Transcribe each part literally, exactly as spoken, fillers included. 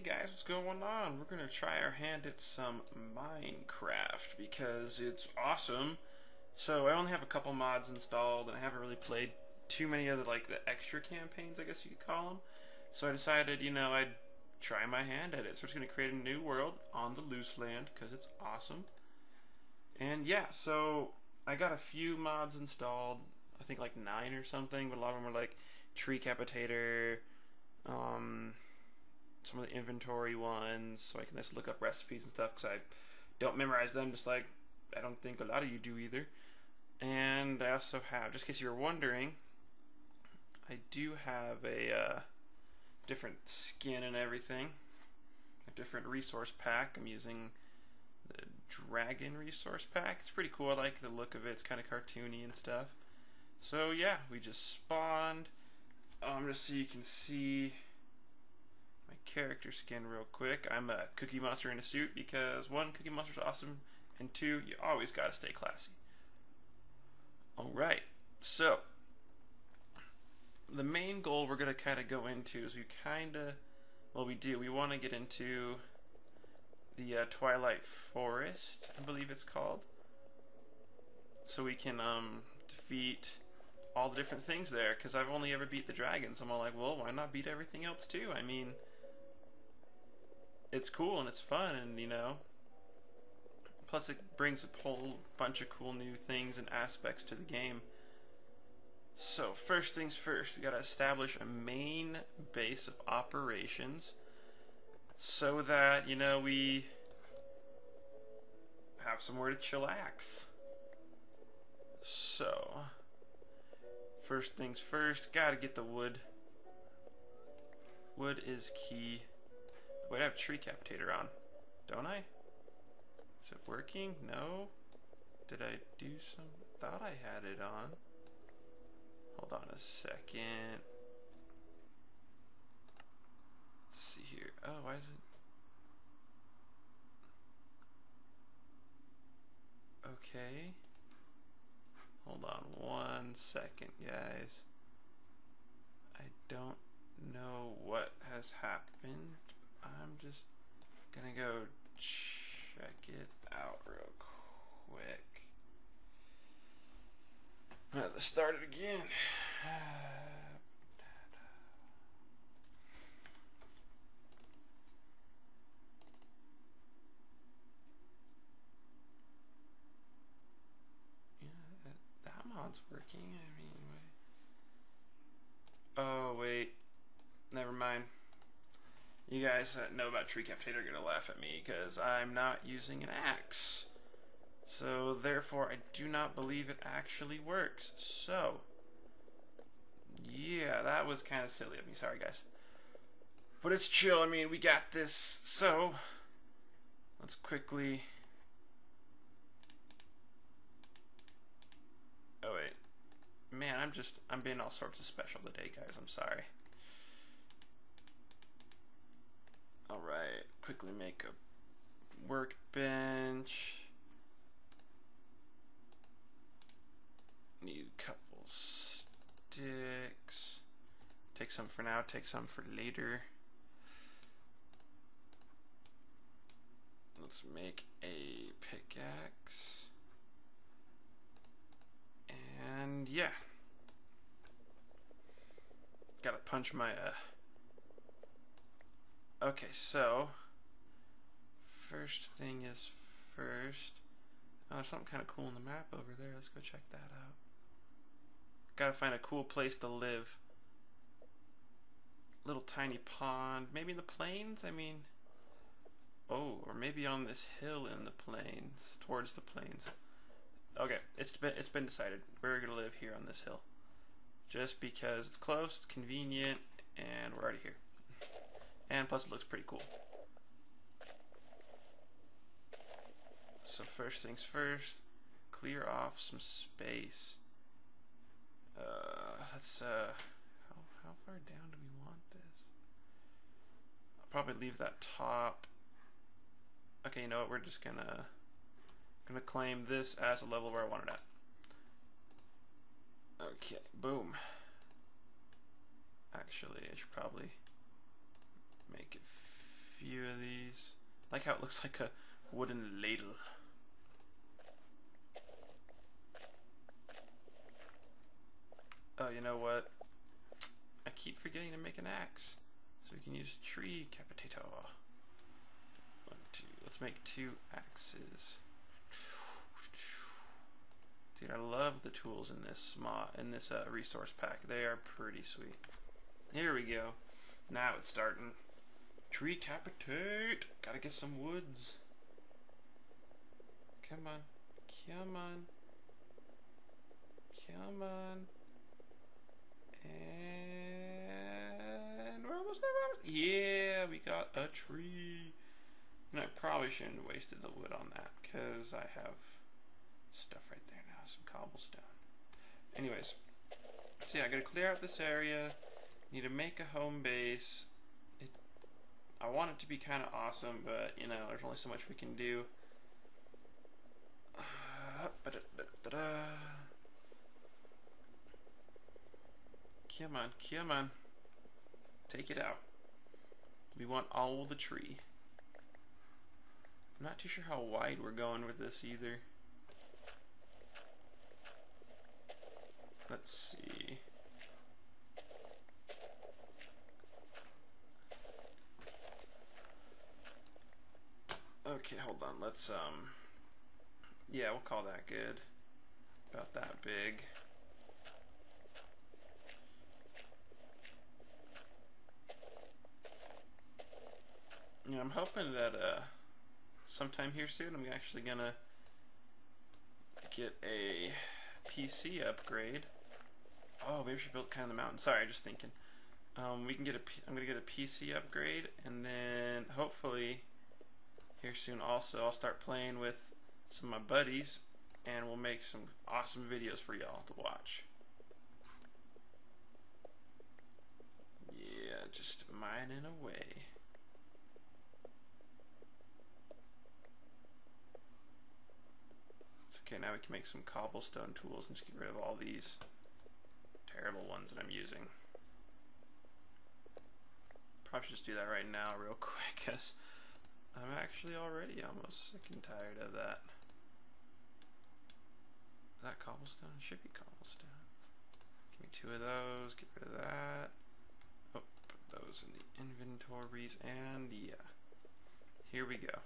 Hey guys, what's going on? We're going to try our hand at some Minecraft because it's awesome. So I only have a couple mods installed and I haven't really played too many other, like, the extra campaigns, I guess you could call them. So I decided, you know, I'd try my hand at it. So we're just going to create a new world on the loose land because it's awesome. And yeah, so I got a few mods installed, I think like nine or something, but a lot of them were like Treecapitator, um... some of the inventory ones, so I can just look up recipes and stuff because I don't memorize them, just like I don't think a lot of you do either. And I also have, just in case you were wondering, I do have a uh, different skin and everything, a different resource pack. I'm using the dragon resource pack. It's pretty cool. I like the look of it. It's kind of cartoony and stuff. So yeah, we just spawned, um, just so you can see my character skin real quick. I'm a cookie monster in a suit because one, cookie monster's awesome, and two, you always gotta stay classy. Alright, so the main goal we're gonna kinda go into is we kinda, well we do, we wanna get into the uh, Twilight Forest, I believe it's called, so we can um, defeat all the different things there, because I've only ever beat the dragons. I'm all like, well, why not beat everything else too? I mean, it's cool and it's fun, and you know, plus it brings a whole bunch of cool new things and aspects to the game. So first things first, we gotta establish a main base of operations so that, you know, we have somewhere to chillax. So first things first, gotta get the wood. Wood is key. Wait, I have Treecapitator on, don't I? Is it working? No. Did I do some? Thought I had it on. Hold on a second. Let's see here. Oh, why is it? Okay. Hold on one second, guys. I don't know what has happened. I'm just gonna go check it out real quick. Alright, let's start it again. Mod's working, I mean, wait. Oh, wait. Never mind. You guys that know about Treecapitator are gonna laugh at me because I'm not using an axe. So, therefore, I do not believe it actually works. So, yeah, that was kind of silly of me. Sorry, guys. But it's chill. I mean, we got this. So, let's quickly. Oh wait, man, I'm just, I'm being all sorts of special today, guys, I'm sorry. Alright, quickly make a workbench. Need a couple sticks. Take some for now, take some for later. Let's make a pickaxe. And yeah, gotta punch my uh okay, so first thing is first. Oh, there's something kind of cool on the map over there. Let's go check that out. Gotta find a cool place to live. Little tiny pond, maybe in the plains. I mean, oh, or maybe on this hill in the plains, towards the plains. Okay, it's been, it's been decided. We're gonna live here on this hill. Just because it's close, it's convenient, and we're already here. And plus it looks pretty cool. So first things first, clear off some space. Uh, let's, uh, how, how far down do we want this? I'll probably leave that top. Okay, you know what, we're just gonna... I'm gonna claim this as a level where I want it at. Okay, boom. Actually, I should probably make it few of these. I like how it looks like a wooden ladle. Oh, you know what? I keep forgetting to make an axe. So we can use Treecapitator. One, two. Let's make two axes. Dude, I love the tools in this mod, in this uh, resource pack. They are pretty sweet. Here we go. Now it's starting. Treecapitate. Gotta get some woods. Come on. Come on. Come on. And we're almost there. We're almost there. Yeah, we got a tree. And I probably shouldn't have wasted the wood on that because I have stuff right there now, some cobblestone. Anyways, so yeah, I gotta clear out this area. Need to make a home base. It, I want it to be kind of awesome, but you know, there's only so much we can do. Uh, ba-da-da-da-da. Come on, come on. Take it out. We want all the tree. I'm not too sure how wide we're going with this either. Let's see. Okay, hold on. Let's, um, yeah, we'll call that good. About that big. Yeah, I'm hoping that, uh, sometime here soon, I'm actually gonna get a P C upgrade. Oh, maybe we should build kind of the mountain. Sorry, I'm just thinking. Um, we can get a. I'm gonna get a P C upgrade, and then hopefully here soon. Also, I'll start playing with some of my buddies, and we'll make some awesome videos for y'all to watch. Yeah, just mining away. It's okay. Now we can make some cobblestone tools and just get rid of all these terrible ones that I'm using. Probably should just do that right now real quick, because I'm actually already almost sick and tired of that. Is that cobblestone? It should be cobblestone. Give me two of those, get rid of that. Oh, put those in the inventories, and yeah. Here we go.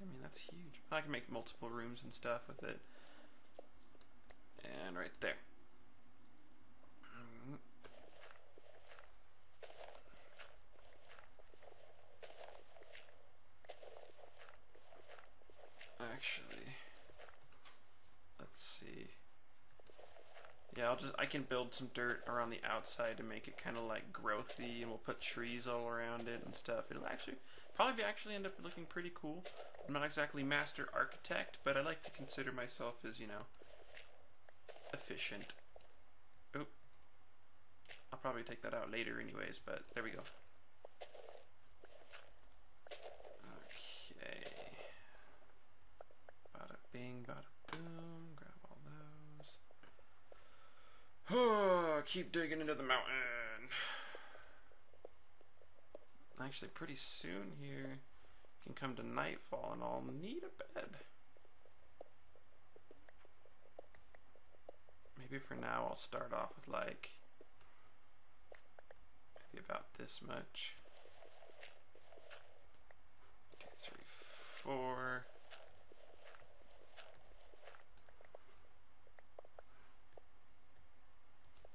I mean, that's huge. I can make multiple rooms and stuff with it. And right there. Actually, let's see. Yeah, I'll just, I can build some dirt around the outside to make it kind of like growthy, and we'll put trees all around it and stuff. It'll actually probably actually end up looking pretty cool. I'm not exactly master architect, but I like to consider myself as, you know, efficient. Oop. I'll probably take that out later anyways, but there we go. Okay. Bada bing, bada boom. Grab all those. Oh, keep digging into the mountain. Actually, pretty soon here, can come to nightfall and I'll need a bed. Maybe for now I'll start off with like maybe about this much. Two, three, four.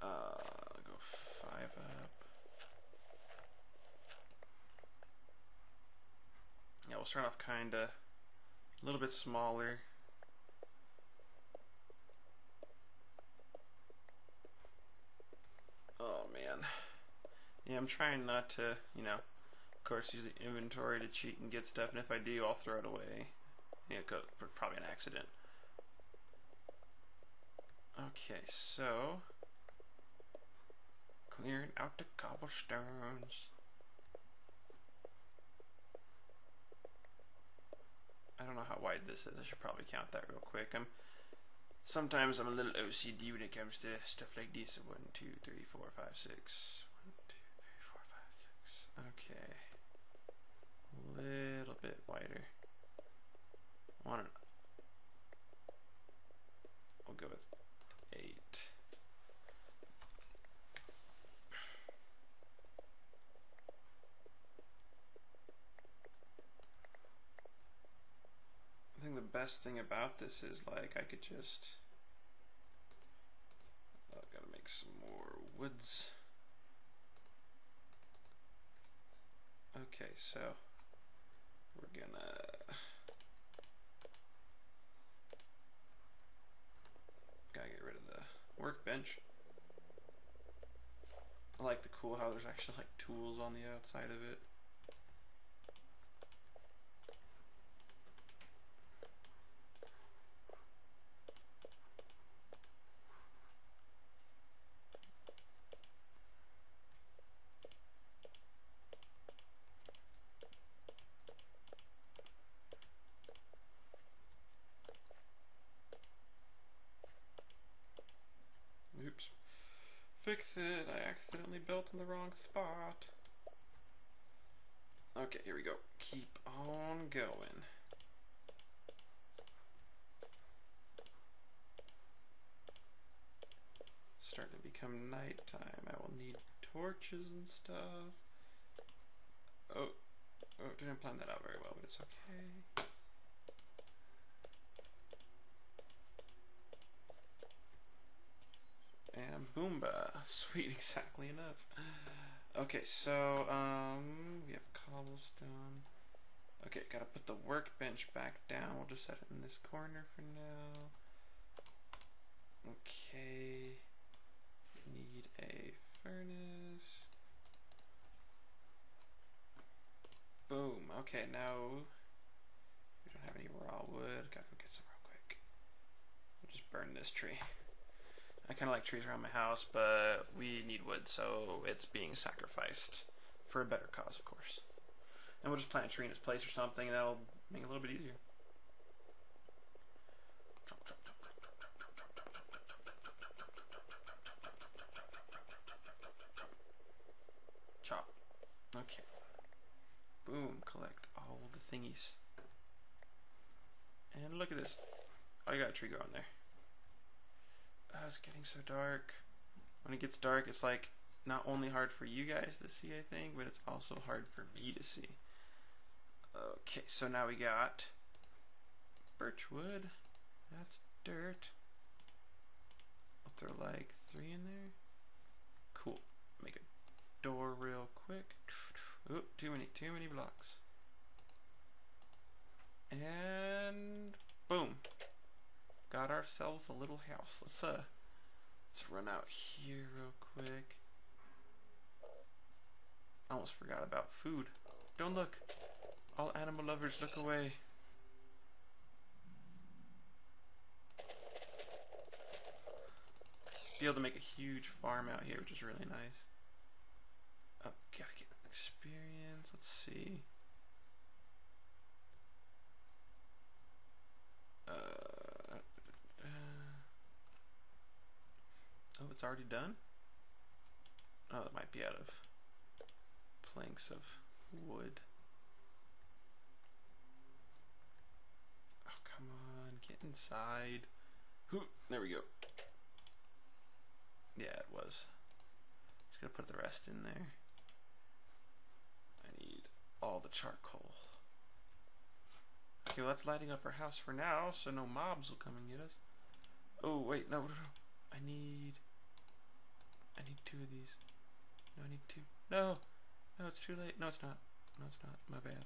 Uh, I'll go five up. Yeah, we'll start off kind of a little bit smaller. Oh man. Yeah, I'm trying not to, you know, of course use the inventory to cheat and get stuff, and if I do, I'll throw it away. Yeah, probably an accident. Okay, so clearing out the cobblestones. I don't know how wide this is. I should probably count that real quick. I'm sometimes I'm a little O C D when it comes to stuff like this. One, two, three, four, five, six. One, two, three, four, five, six. Okay. A little bit wider. One. We'll go with eight. I think the best thing about this is like I could just oh, I've got to make some more woods. Okay, so we're gonna gotta get rid of the workbench. I like the cool how there's actually like tools on the outside of it. Fix it, I accidentally built in the wrong spot. Okay, here we go. Keep on going. Starting to become nighttime. I will need torches and stuff. Oh, oh, didn't plan that out very well, but it's okay. And Boomba. Sweet, exactly enough. Okay, so um, we have cobblestone. Okay, gotta put the workbench back down. We'll just set it in this corner for now. Okay, need a furnace. Boom. Okay, now we don't have any raw wood. Gotta go get some real quick. We'll just burn this tree. I kind of like trees around my house, but we need wood, so it's being sacrificed for a better cause, of course. And we'll just plant a tree in its place or something, and that'll make it a little bit easier. Chop. Okay. Boom. Collect all the thingies. And look at this. I got a tree growing there. Oh, it's getting so dark. When it gets dark, it's like not only hard for you guys to see, I think, but it's also hard for me to see. Okay, so now we got birch wood. That's dirt. I'll throw like three in there. Cool. Make a door real quick. Oop, too many, too many blocks. And boom. Got ourselves a little house. Let's uh, let's run out here real quick. I almost forgot about food. Don't look. All animal lovers, look away. Be able to make a huge farm out here, which is really nice. Oh, gotta get experience. Let's see. Uh. Oh, it's already done? Oh, it might be out of planks of wood. Oh, come on, get inside. Hoo, there we go. Yeah, it was. Just gonna put the rest in there. I need all the charcoal. Okay, well, that's lighting up our house for now, so no mobs will come and get us. Oh, wait, no, no, no. I need... I need two of these. No, I need two. No! No, it's too late. No, it's not. No, it's not. My bad.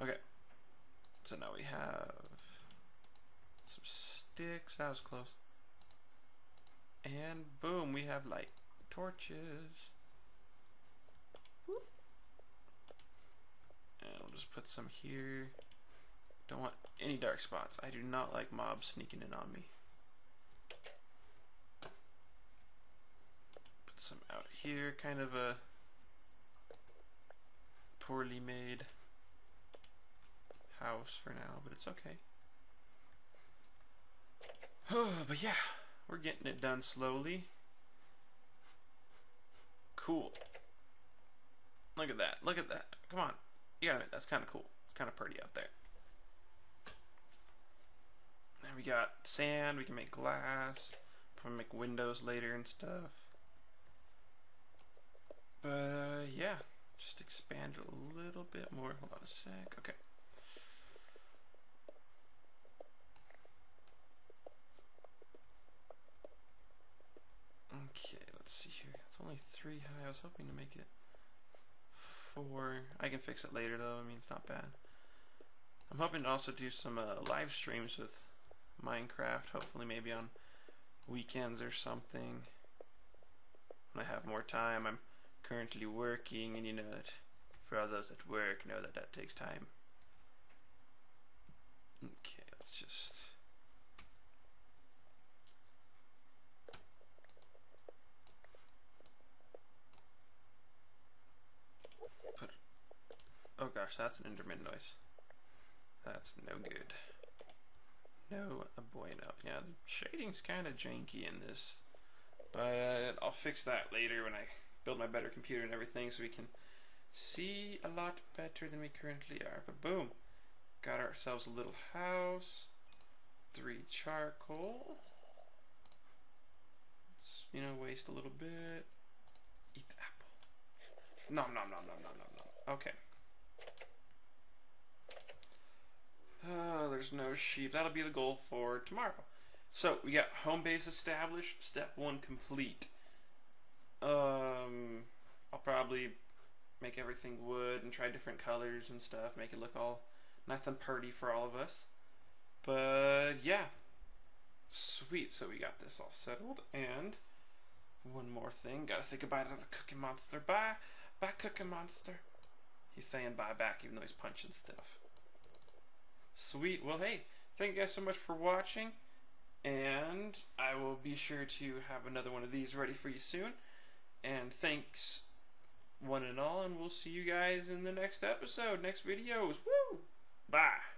Okay. So now we have some sticks. That was close. And boom, we have light. Torches. Whoop. And we'll just put some here. Don't want any dark spots. I do not like mobs sneaking in on me. Some out here, kind of a poorly made house for now, but it's okay. But yeah, we're getting it done slowly. Cool. Look at that. Look at that. Come on. Yeah, that's kind of cool. It's kind of pretty out there. And we got sand. We can make glass. Probably make windows later and stuff. But uh, yeah, just expand it a little bit more. Hold on a sec. Okay. Okay, let's see here. It's only three high. I was hoping to make it four. I can fix it later though. I mean, it's not bad. I'm hoping to also do some uh, live streams with Minecraft. Hopefully maybe on weekends or something. When I have more time. I'm currently working, and you know it. For all those at work, know that that takes time. Okay, let's just... Put... Oh gosh, that's an Enderman noise. That's no good. No bueno. Yeah, the shading's kind of janky in this, but I'll fix that later when I build my better computer and everything, so we can see a lot better than we currently are. But boom, got ourselves a little house. Three charcoal. Let's, you know, waste a little bit. Eat the apple. Nom nom nom nom nom nom nom. Okay. Oh, there's no sheep. That'll be the goal for tomorrow. So we got home base established. Step one complete. Um, I'll probably make everything wood and try different colors and stuff, make it look all nice and pretty for all of us. But yeah, sweet. So we got this all settled, and one more thing, gotta say goodbye to the Cookie Monster. Bye, bye, Cookie Monster. He's saying bye back, even though he's punching stuff. Sweet. Well, hey, thank you guys so much for watching, and I will be sure to have another one of these ready for you soon. And thanks one and all, and we'll see you guys in the next episode, next videos. Woo! Bye!